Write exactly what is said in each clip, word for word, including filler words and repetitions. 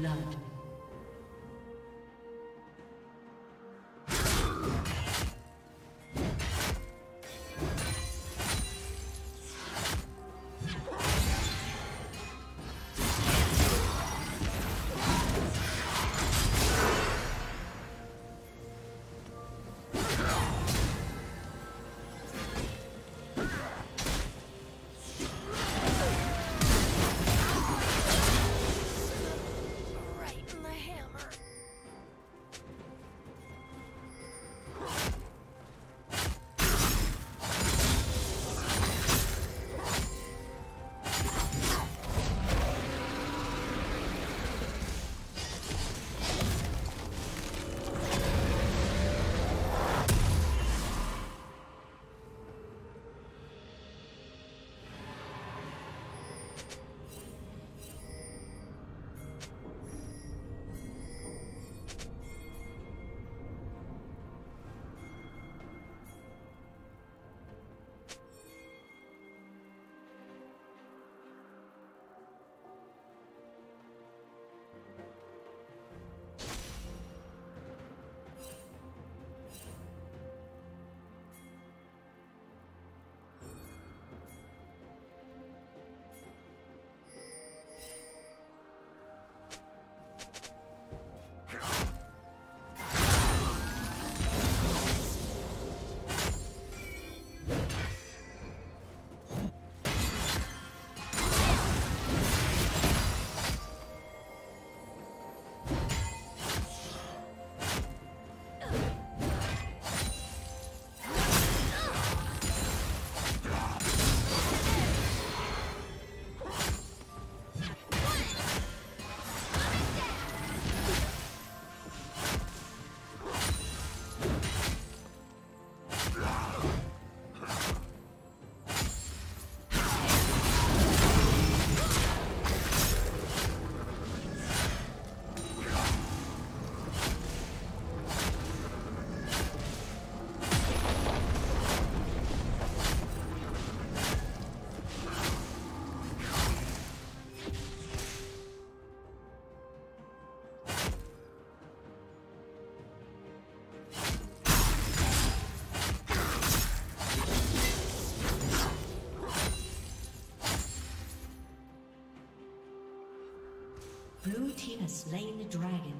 blood. Blue team has slain the dragon.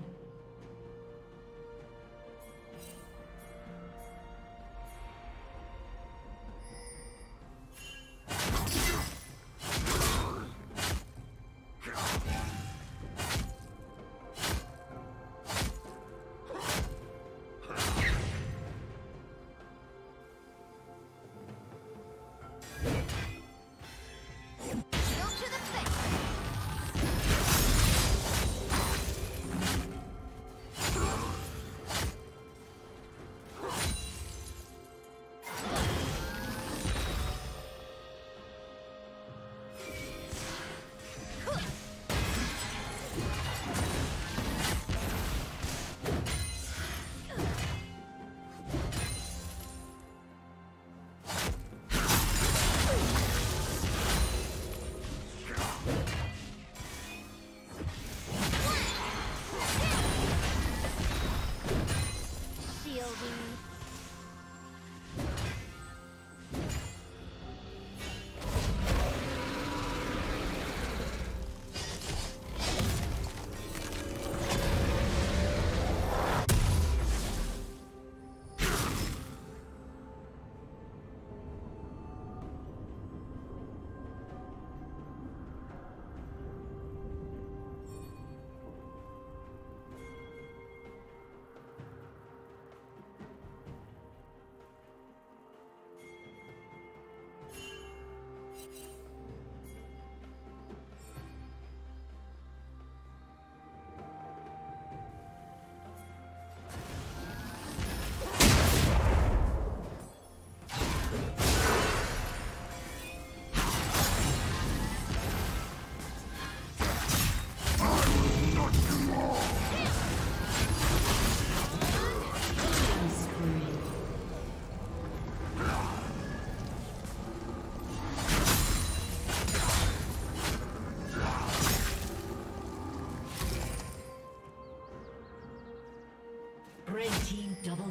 Team double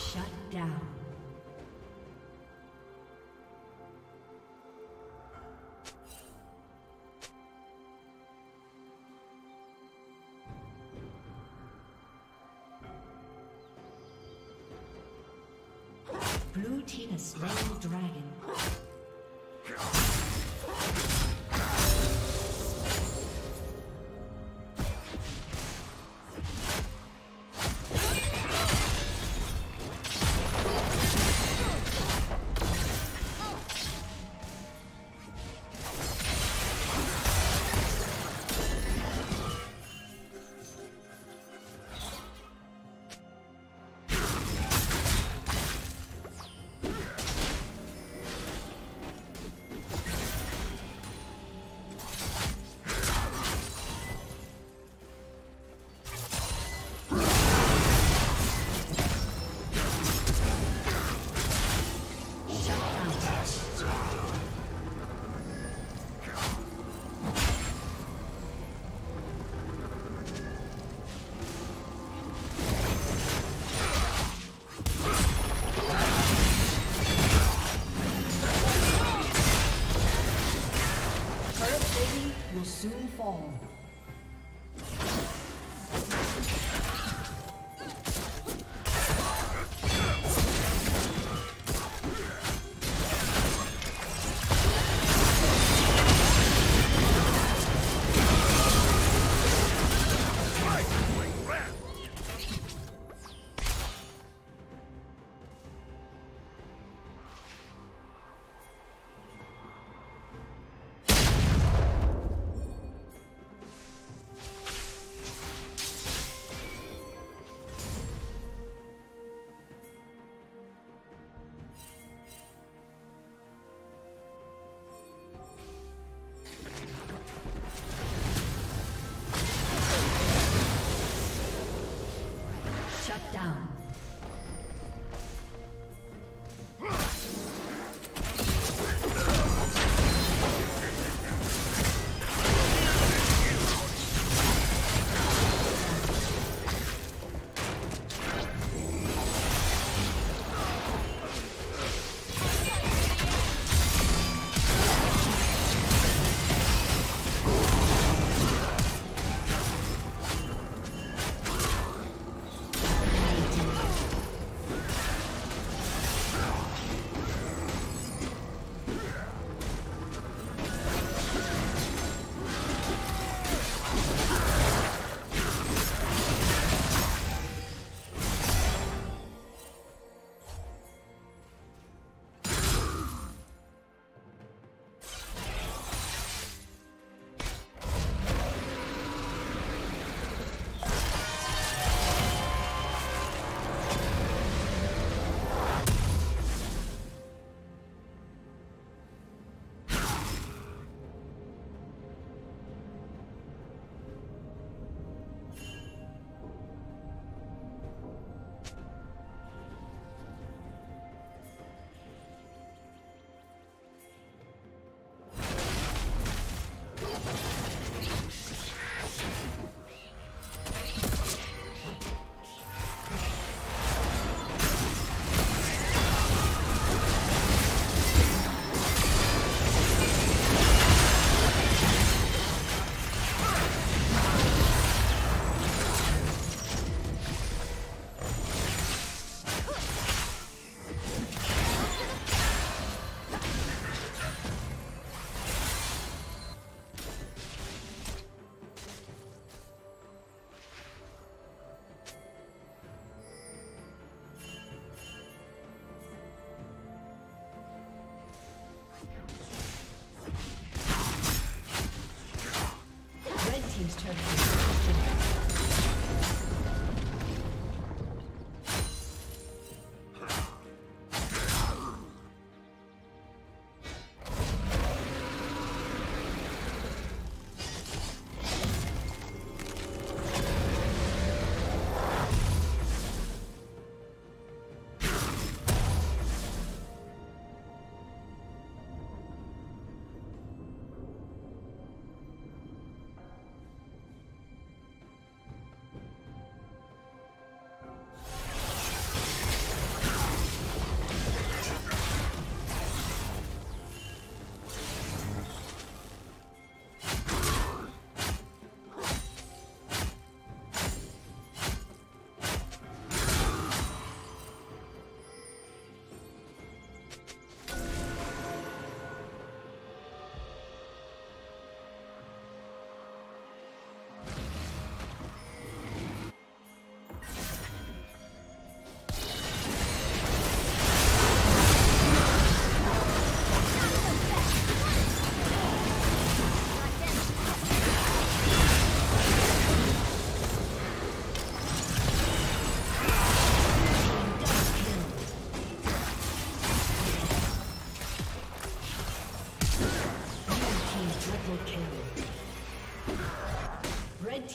Shut down. Blue team has slain the dragon. Soon fall.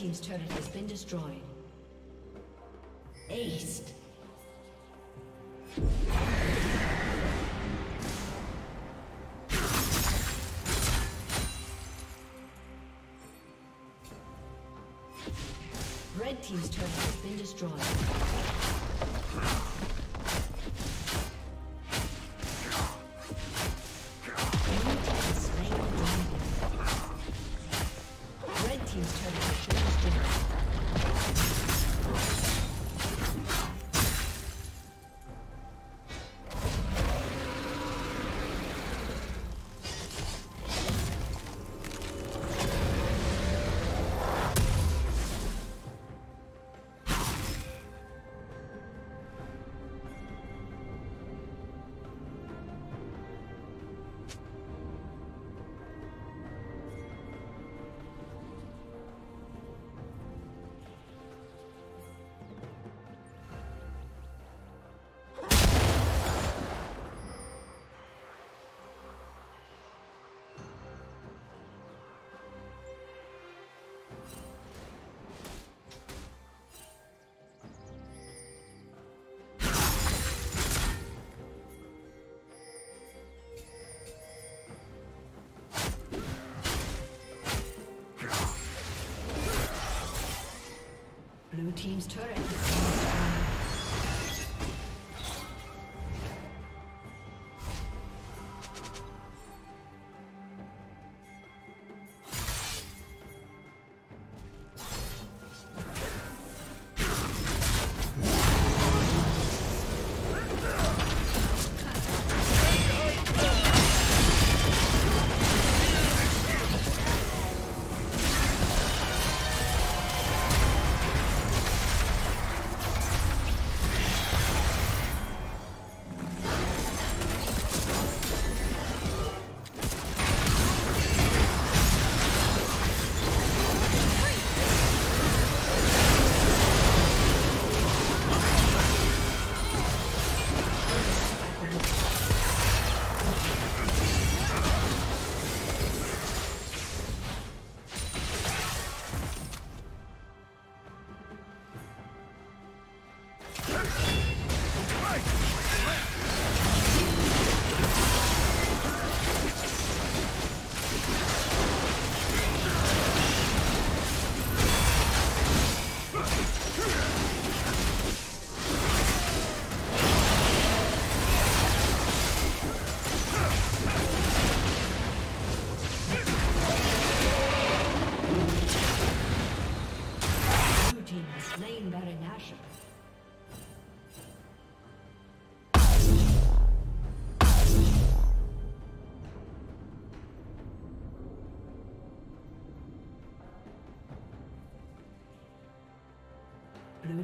team's turret has been destroyed. Aced. Red team's turret has been destroyed. Blue team's turret has been Blue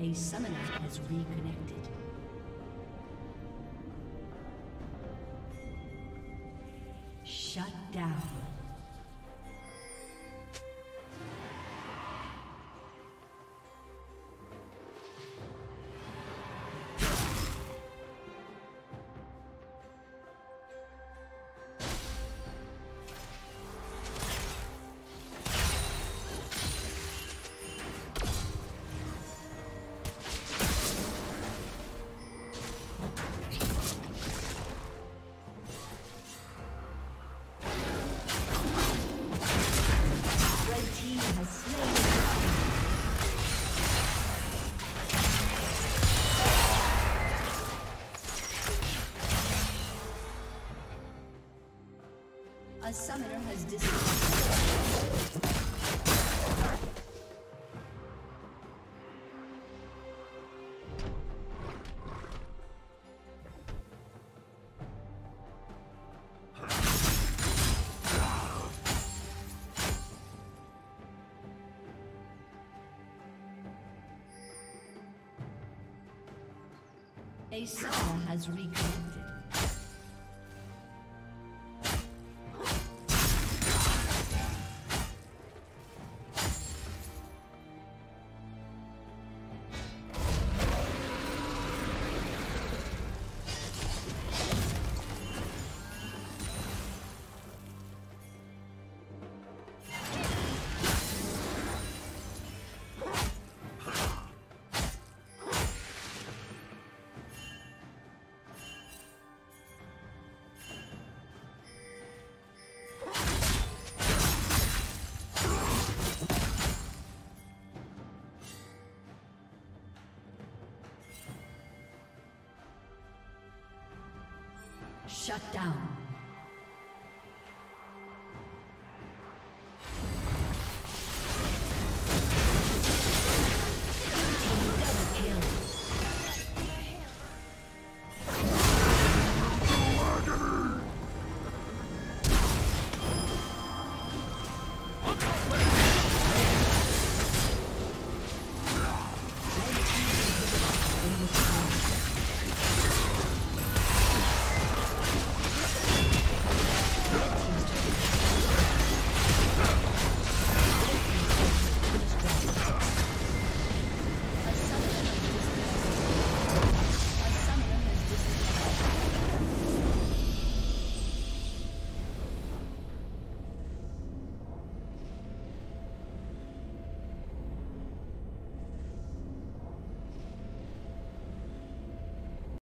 A summoner has reconnected. Shut down. A summoner has disappeared. A summoner has reconnected. Shut down.